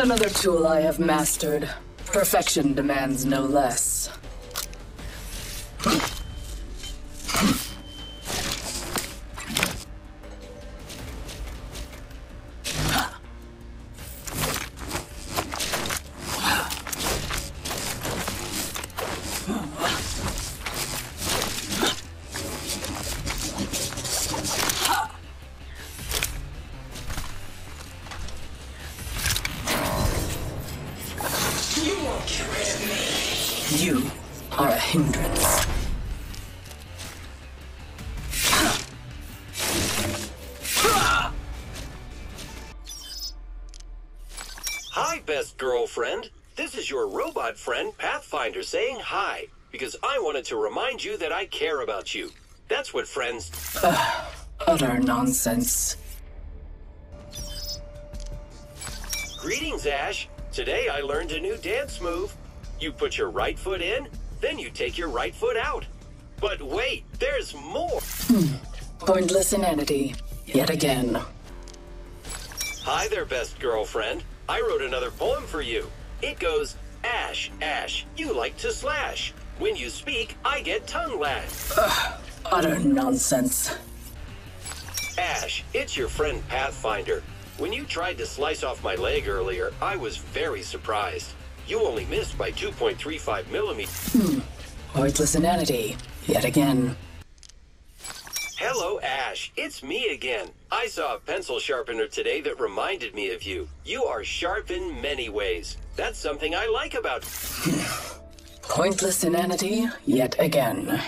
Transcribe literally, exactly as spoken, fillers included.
Another tool I have mastered. Perfection demands no less. Friend Pathfinder saying hi because I wanted to remind you that I care about you. That's what friends. Uh, utter nonsense. Greetings, Ash. Today I learned a new dance move. You put your right foot in, then you take your right foot out. But wait, there's more. Hmm. Pointless inanity, yet again. Hi there, best girlfriend. I wrote another poem for you. It goes. Ash, Ash, you like to slash. When you speak, I get tongue lashed. Ugh, utter nonsense. Ash, it's your friend Pathfinder. When you tried to slice off my leg earlier, I was very surprised. You only missed by two point three five millimeters. Hmm. Pointless inanity, yet again. Hello, Ash. It's me again. I saw a pencil sharpener today that reminded me of you. You are sharp in many ways. That's something I like about... Pointless inanity yet again.